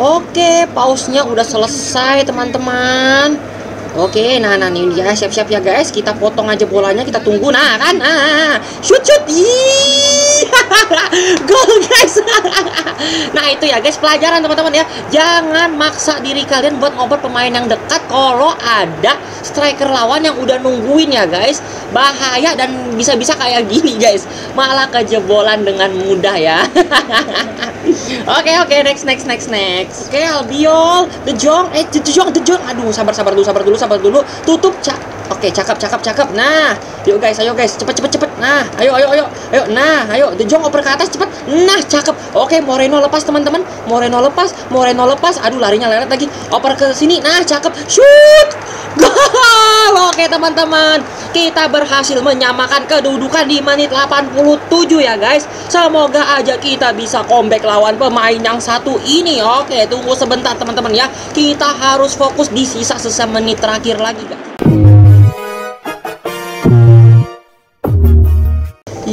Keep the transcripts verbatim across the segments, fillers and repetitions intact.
Oke, pausnya udah selesai teman-teman. Oke, nah nah ini dia, siap-siap ya guys. Kita potong aja bolanya, kita tunggu. Nah kan, nah, shoot shoot, gol guys. Nah itu ya guys, pelajaran teman-teman ya. Jangan maksa diri kalian buat ngobrol pemain yang dekat kalau ada striker lawan yang udah nungguin ya guys. Bahaya dan bisa-bisa kayak gini guys, malah kejebolan dengan mudah ya. Oke oke, next next next next. Oke, Albiol, De Jong, eh De Jong De Jong, aduh sabar sabar dulu sabar dulu sabar dulu, tutup cak. Oke, cakep cakep cakep. Nah, yuk guys, ayo guys, cepet cepet cepet. Nah, ayo ayo ayo, ayo. Nah, ayo De Jong oper ke atas cepet. Nah, cakep. Oke, Moreno lepas teman-teman. Moreno lepas, Moreno lepas. Aduh, larinya lewat lagi. Oper ke sini. Nah, cakep. Shoot, gol. Oke teman-teman, kita berhasil menyamakan kedudukan di menit delapan puluh tujuh ya guys. Semoga aja kita bisa comeback lawan pemain yang satu ini. Oke, tunggu sebentar teman-teman ya. Kita harus fokus di sisa sisa menit terakhir lagi guys.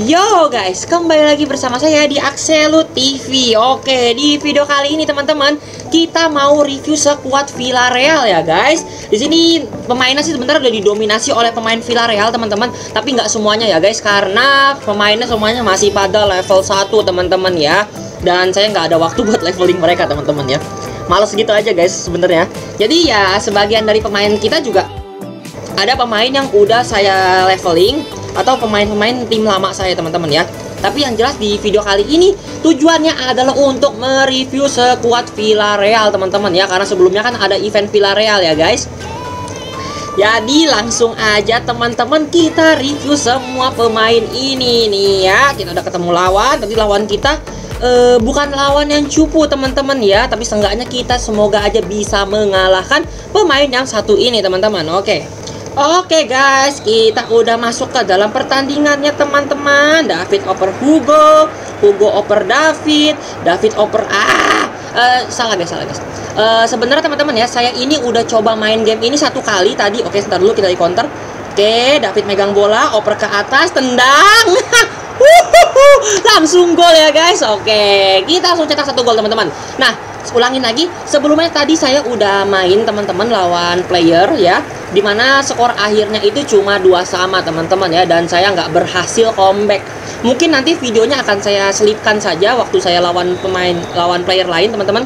Yo guys, kembali lagi bersama saya di Axelute T V. Oke, di video kali ini teman-teman, kita mau review sekuat Villarreal ya guys. Di sini pemainnya sih sebentar udah didominasi oleh pemain Villarreal teman-teman, tapi nggak semuanya ya guys, karena pemainnya semuanya masih pada level satu teman-teman ya. Dan saya nggak ada waktu buat leveling mereka teman-teman ya. Males gitu aja guys sebenarnya. Jadi ya sebagian dari pemain kita juga ada pemain yang udah saya leveling atau pemain-pemain tim lama saya teman-teman ya. Tapi yang jelas di video kali ini tujuannya adalah untuk mereview sekuat Villarreal teman-teman ya, karena sebelumnya kan ada event Villarreal ya guys. Jadi langsung aja teman-teman kita review semua pemain ini nih ya. Kita udah ketemu lawan, tapi lawan kita E, bukan lawan yang cupu teman-teman ya, tapi seenggaknya kita semoga aja bisa mengalahkan pemain yang satu ini teman-teman. Oke, oke guys, kita udah masuk ke dalam pertandingannya teman-teman. David oper Hugo, Hugo oper David, David oper ah e, salah guys, salah guys. E, sebenarnya teman-teman ya, saya ini udah coba main game ini satu kali tadi. Oke, sebentar dulu kita di counter. Oke, David megang bola, oper ke atas, tendang. Uhuhu, langsung gol ya guys. Oke, kita langsung cetak satu gol teman-teman. Nah, ulangin lagi, sebelumnya tadi saya udah main teman-teman lawan player ya, dimana skor akhirnya itu cuma dua sama teman-teman ya, dan saya nggak berhasil comeback. Mungkin nanti videonya akan saya selipkan saja waktu saya lawan pemain lawan player lain teman-teman.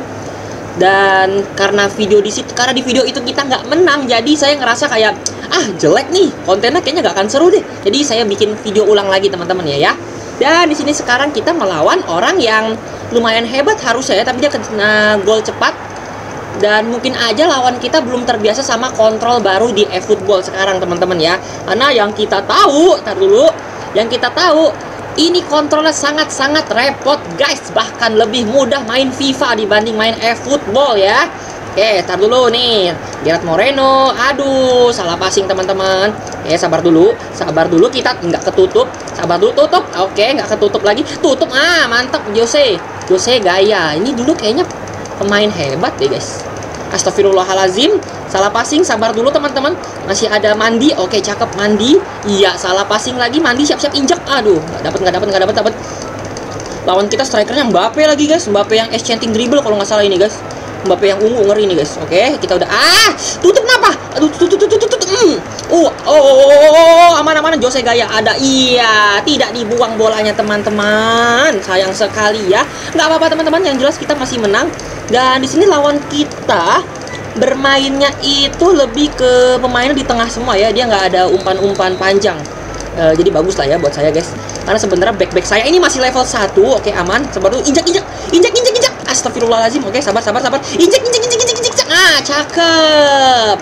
Dan karena video di situ, karena di video itu kita nggak menang, jadi saya ngerasa kayak ah jelek nih kontennya, kayaknya nggak akan seru deh. Jadi saya bikin video ulang lagi teman-teman ya ya. Dan di sini sekarang kita melawan orang yang lumayan hebat harusnya ya, tapi dia kena gol cepat. Dan mungkin aja lawan kita belum terbiasa sama kontrol baru di eFootball sekarang teman-teman ya. Karena yang kita tahu, tar dulu, yang kita tahu ini kontrolnya sangat-sangat repot guys. Bahkan lebih mudah main FIFA dibanding main eFootball ya. Oke, tar dulu nih, Gerard Moreno. Aduh, salah passing teman-teman. Oke, sabar dulu, sabar dulu, kita nggak ketutup. Sabar dulu, tutup. Oke, nggak ketutup lagi. Tutup, ah mantap, Jose. Jose gaya. Ini dulu kayaknya pemain hebat deh guys. Astagfirullahalazim, salah passing. Sabar dulu teman-teman, masih ada Mandi. Oke, cakep Mandi. Iya, salah passing lagi. Mandi siap-siap injek. Aduh, nggak dapat, nggak dapat, nggak dapat, dapat. Lawan kita strikernya Mbappe lagi guys. Mbappe yang exchanging dribble kalau nggak salah ini guys. Mbappe yang ungu ngeri nih guys. Oke, kita udah ah tutup kenapa? Aduh, tutup tutup tutup tutup. Oh, oh, aman-aman Jose gaya ada. Iya, tidak dibuang bolanya teman-teman. Sayang sekali ya. Nggak apa-apa teman-teman, yang jelas kita masih menang. Dan di sini lawan kita bermainnya itu lebih ke pemainnya di tengah semua ya. Dia nggak ada umpan-umpan panjang. Uh, jadi bagus lah ya buat saya guys. Karena sebenarnya back-back saya ini masih level satu. Oke, aman. Sabar dulu, injak-injak. Injak-injak injak. Astagfirullahalazim. Oke, sabar sabar sabar. Injak injak injak injak injak. Ah, cakep.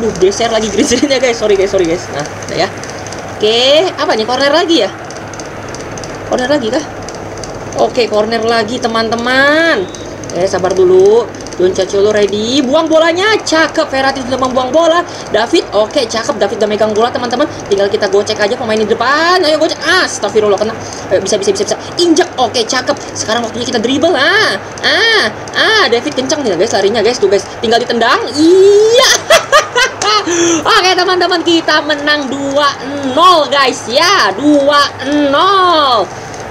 Aduh, geser lagi green-nya guys. Sorry guys, sorry guys. Nah, udah ya. Oke, apa nih? Corner lagi ya? Corner lagi kah? Oke, corner lagi teman-teman. Eh, sabar dulu. Doncello ready, buang bolanya, cakep. Verratti sudah membuang bola. David, oke, cakep. David udah megang bola teman-teman. Tinggal kita gocek aja pemain di depan. Ayo gocek. Astagfirullah, kena. Ayo, bisa bisa bisa bisa. Injek, oke, cakep. Sekarang waktunya kita dribble. Ah, ah, ah. David kencang nih guys, larinya guys tuh guys. Tinggal ditendang. Iya. Oke teman-teman, kita menang dua nol guys ya, dua nol.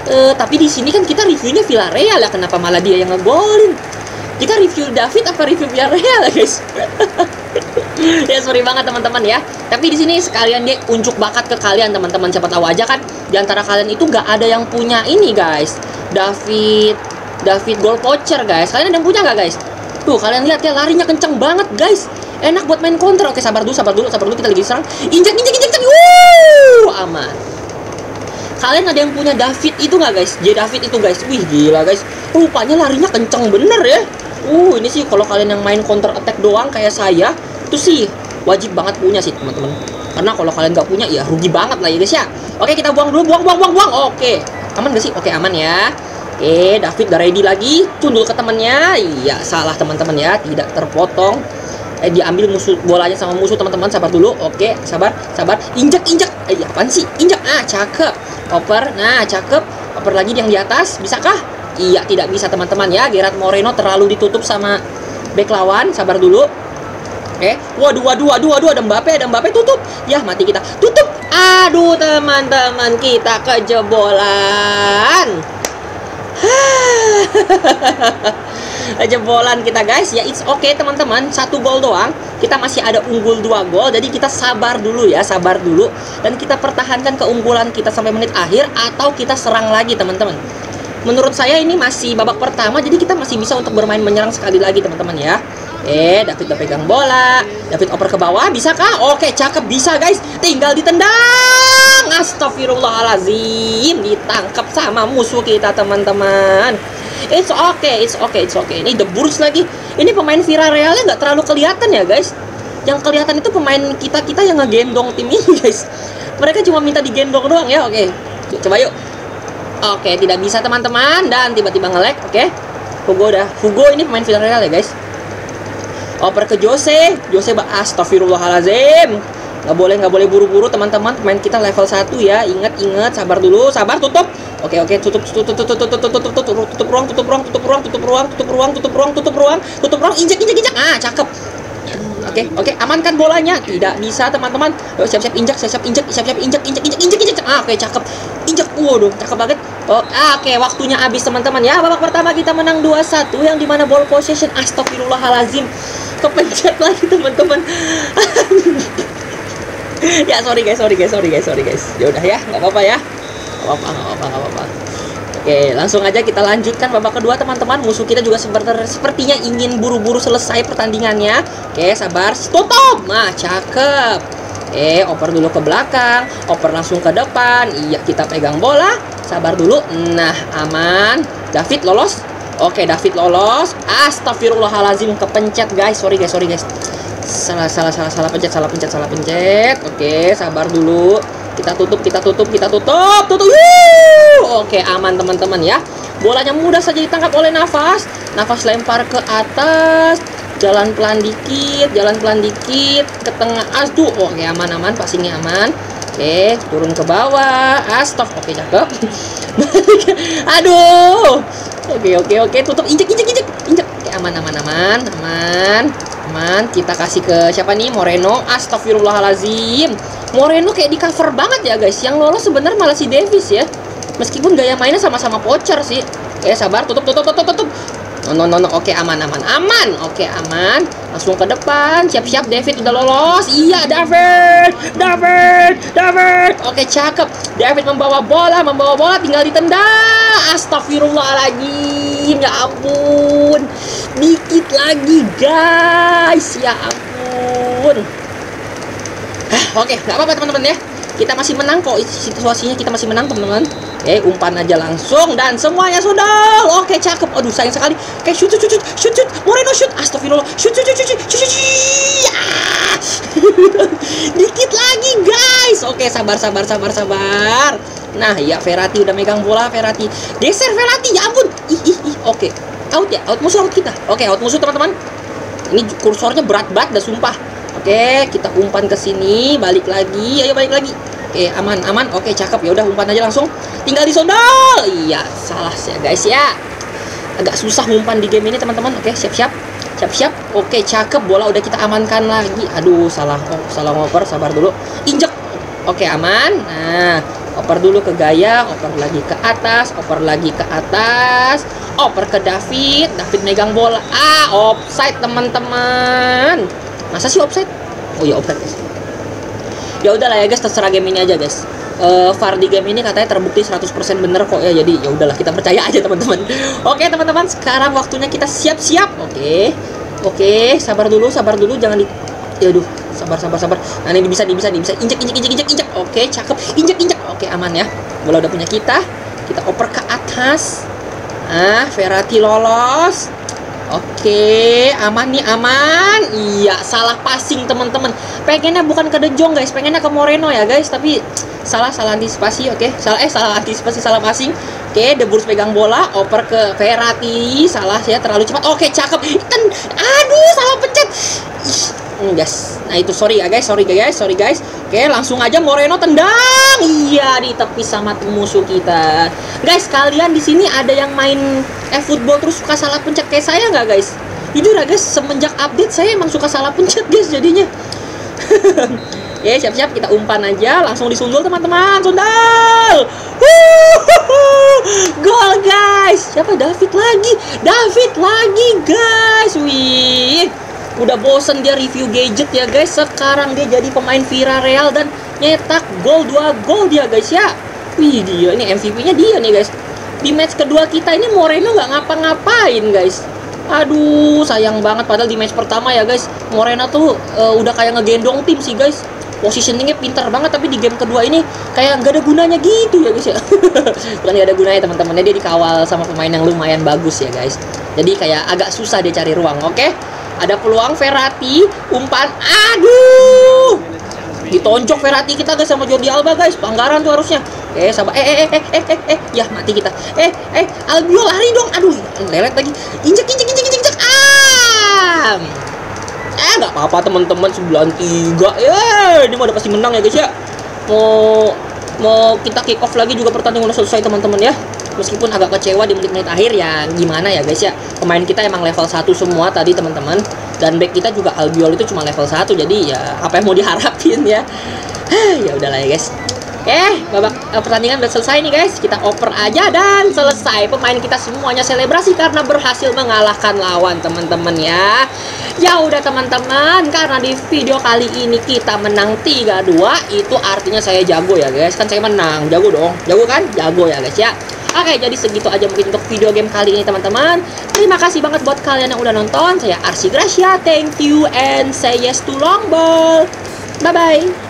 Uh, tapi di sini kan kita reviewnya Villarreal ya, kenapa malah dia yang ngegolin? kita review David apa review Villarreal, guys? Ya sorry banget teman-teman ya. Tapi di sini sekalian dia unjuk bakat ke kalian teman-teman. Siapa tahu aja kan di antara kalian itu nggak ada yang punya ini, guys. David David goal poacher, guys. Kalian ada yang punya nggak, guys? Tuh, kalian lihat ya, larinya kenceng banget, guys. Enak buat main counter. Oke, sabar dulu, sabar dulu, sabar dulu, kita lagi diserang. Injak, injak, injak, injak. Wuh, aman. Kalian ada yang punya David itu nggak, guys? J David itu, guys. Wih, gila, guys. Rupanya larinya kenceng bener ya. Uh, ini sih kalau kalian yang main counter attack doang kayak saya, itu sih wajib banget punya sih, teman-teman. Karena kalau kalian nggak punya ya rugi banget lah ya, guys ya. Oke, kita buang dulu, buang, buang, buang, buang. Oke. Aman gak sih? Oke, aman ya. Oke, David udah ready lagi. Cundul ke temannya. Iya, salah teman-teman ya, tidak terpotong. Eh, diambil musuh bolanya sama musuh, teman-teman. Sabar dulu. Oke, sabar, sabar. Injak, injak. Eh, apaan sih? Injak. Ah, cakep. Oper. Nah, cakep. Oper lagi yang di atas. Bisakah? Iya, tidak bisa, teman-teman ya. Gerard Moreno terlalu ditutup sama bek lawan. Sabar dulu. Eh, waduh, waduh, waduh, waduh, ada Mbappe, ada Mbappe, tutup. Ya, mati kita. Tutup. Aduh, teman-teman, kita kejebolan. Jebolan kita, guys. Ya, it's okay, teman-teman. Satu gol doang. Kita masih ada unggul dua gol. Jadi kita sabar dulu ya, sabar dulu. Dan kita pertahankan keunggulan kita sampai menit akhir. Atau kita serang lagi, teman-teman. Menurut saya ini masih babak pertama. Jadi kita masih bisa untuk bermain menyerang sekali lagi, teman-teman ya. Eh, David udah pegang bola. David oper ke bawah. Bisakah? Oke, cakep. Bisa, guys. Tinggal ditendang. Astagfirullahalazim. Ditangkap sama musuh kita, teman-teman. It's okay, it's okay, it's okay. Ini The Burst lagi. Ini pemain Villarrealnya nggak terlalu kelihatan ya, guys. Yang kelihatan itu pemain kita-kita yang ngegendong tim ini, guys. Mereka cuma minta digendong doang ya. Oke, coba yuk. Oke, tidak bisa, teman-teman. Dan tiba-tiba nge-lag. Oke, Hugo dah. Hugo ini pemain Villarreal ya, guys. Oper ke Jose, Jose astagfirullahalazim. Gak boleh, gak boleh buru-buru, teman-teman. Pemain kita level satu ya. Ingat, ingat, sabar dulu, sabar, tutup. Oke, oke, tutup, tutup, tutup, tutup, tutup, tutup, tutup, tutup ruang, tutup ruang, tutup ruang, tutup ruang, tutup ruang, tutup ruang, tutup ruang, tutup ruang, injak, injak, injak. Ah, cakep. Oke, oke, amankan bolanya. Tidak bisa, teman-teman. Siap-siap injak, siap-siap injak, siap-siap injak, injak, injak, injak, injak. Ah, oke, cakep. Injak, waduh, cakep banget. Oh, oke, waktunya habis, teman-teman ya. Babak pertama kita menang dua satu, yang dimana ball possession, astagfirullahalazim, kepencet lagi, teman-teman. Ya, sorry guys, sorry guys, sorry guys, sorry guys. Ya udah ya, nggak apa-apa ya. Nggak apa-apa, nggak apa-apa, nggak apa-apa. Oke, langsung aja kita lanjutkan babak kedua, teman-teman. Musuh kita juga sepertinya ingin buru-buru selesai pertandingannya. Oke, sabar, tutup. Nah, cakep. Oke, oper dulu ke belakang, oper langsung ke depan. Iya, kita pegang bola. Sabar dulu. Nah, aman. David lolos. Oke, David lolos. Astagfirullahalazim, kepencet, guys. Sorry guys, sorry guys. Salah, salah, salah, salah pencet, salah pencet, salah pencet. Oke, sabar dulu. Kita tutup, kita tutup, kita tutup. Tutup. Woo! Oke, aman teman-teman ya. Bolanya mudah saja ditangkap oleh Nafas. Nafas lempar ke atas. Jalan pelan dikit, jalan pelan dikit ke tengah. Aduh, oke, aman-aman, passingnya aman. Oke, turun ke bawah. Astag, oke, cakep. Aduh. Oke, oke, oke, tutup. Injek, injek, injek, injek. Oke, aman, aman, aman, aman, aman. Kita kasih ke siapa nih? Moreno. Astagfirullahalazim. Moreno kayak di cover banget ya, guys. Yang lolos sebenarnya malah si Davis ya. Meskipun gaya mainnya sama-sama pocher sih. Oke, sabar. Tutup, tutup, tutup, tutup. No, no, no, no. Oke, aman, aman, aman. Oke, aman. Langsung ke depan, siap-siap. David udah lolos. Iya, David, David, David. Oke, cakep. David membawa bola, membawa bola, tinggal ditendang. Astagfirullahaladzim, ya ampun. Dikit lagi, guys. Ya ampun. Oke, nggak apa-apa, teman-teman ya. Kita masih menang kok, situasinya kita masih menang, teman-teman. Eh, umpan aja langsung dan semuanya sudah. Oke, cakep. Aduh, sayang sekali. Oke, shoot, shoot, shoot, shoot, shoot. Moreno shoot. Astagfirullah. Shoot, shoot, shoot, shoot, shoot, shoot, shoot. Dikit lagi, guys. Oke, sabar, sabar, sabar, sabar. Nah, ya, Verratti udah megang bola. Verratti geser. Verratti, ya ampun. Ih, ih, ih. Oke, out ya. Out musuh, out kita. Oke, out musuh, teman-teman. Ini kursornya berat banget, dah sumpah. Oke, kita umpan ke sini, balik lagi, ayo balik lagi. Oke, aman, aman. Oke, cakep. Ya udah, umpan aja langsung. Tinggal disondol. Iya, salah ya, guys ya. Agak susah umpan di game ini, teman-teman. Oke, siap-siap. Siap-siap. Oke, cakep. Bola udah kita amankan lagi. Aduh, salah. Oh, salah ngoper. Sabar dulu. Injek. Oke, aman. Nah, oper dulu ke Gaya, oper lagi ke atas, oper lagi ke atas, oper ke David. David megang bola. Ah, offside teman-teman. Masa sih offside? Oh ya, offside guys. Ya udahlah ya guys, terserah game ini aja guys. V A R di game ini katanya terbukti seratus persen bener kok ya. Jadi ya udahlah, kita percaya aja teman-teman. Oke teman-teman, sekarang waktunya kita siap-siap. Oke. Oke, sabar dulu, sabar dulu, jangan di aduh, sabar sabar sabar. Nah, ini bisa bisa bisa injek injek injek injek injek. Oke, cakep. Injek injek. Oke, aman ya. Bola udah punya kita. Kita oper ke atas. Ah, Verratti lolos. Oke, aman nih, aman. Iya, salah passing teman-teman. Pengennya bukan ke De Jong guys, pengennya ke Moreno ya guys, tapi salah salah antisipasi. Oke, salah eh salah antisipasi, salah passing. Oke, De Jong pegang bola, oper ke Verratti. Salah ya, terlalu cepat. Oke, cakep. Ten. Aduh, salah pencet. Ih, guys. Nah, itu sorry ya guys, sorry guys, sorry guys. Oke, langsung aja Moreno tendang. Iya, ditepis sama musuh kita. Guys, kalian di sini ada yang main eFootball terus suka salah pencet kayak saya nggak guys? Jujur ya guys, semenjak update saya emang suka salah pencet guys jadinya. Oke, siap-siap kita umpan aja, langsung disundul teman-teman, sundal. Gol guys. Siapa? David lagi, David lagi guys. Wih, udah bosen dia review gadget ya guys. Sekarang dia jadi pemain Villarreal dan nyetak gol dua gol dia guys ya. Wih, dia ini M V P-nya dia nih guys. Di match kedua kita ini Moreno nggak ngapa-ngapain guys. Aduh, sayang banget. Padahal di match pertama ya guys, Moreno tuh uh, udah kayak ngegendong tim sih guys. Positioningnya pintar banget, tapi di game kedua ini kayak nggak ada gunanya gitu ya guys ya. Bukan nggak ada gunanya teman-temannya, dia dikawal sama pemain yang lumayan bagus ya guys. Jadi kayak agak susah dia cari ruang. Oke, ada peluang Verratti, umpan. Aduh, ditonjok Verratti kita guys sama Jordi Alba guys. Pelanggaran tuh harusnya. Eh, sabar. Eh, eh, eh, eh, eh, eh. Ya, mati kita. Eh, eh, Albiol lari dong. Aduh, lelet lagi. Injek, injek, injek, injek, injek. Ah, eh, nggak apa-apa teman-teman. Sebelah tiga. Eh, ini mah udah pasti menang ya guys ya. Mau, mau kita kick off lagi juga pertandingan udah selesai teman-teman ya. Meskipun agak kecewa di menit-menit akhir ya, gimana ya guys ya. Pemain kita emang level satu semua tadi teman-teman. Dan back kita juga Albiol itu cuma level satu. Jadi ya apa yang mau diharapin ya. Ya udahlah ya guys. Oke, okay, babak uh, pertandingan udah selesai nih guys. Kita oper aja dan selesai. Pemain kita semuanya selebrasi karena berhasil mengalahkan lawan teman-teman ya. Ya udah teman-teman, karena di video kali ini kita menang tiga dua. Itu artinya saya jago ya guys. Kan saya menang, jago dong. Jago kan? Jago ya guys ya. Oke, okay, jadi segitu aja mungkin untuk video game kali ini teman-teman. Terima kasih banget buat kalian yang udah nonton. Saya Arsy Gracia, thank you and say yes to long ball. Bye-bye.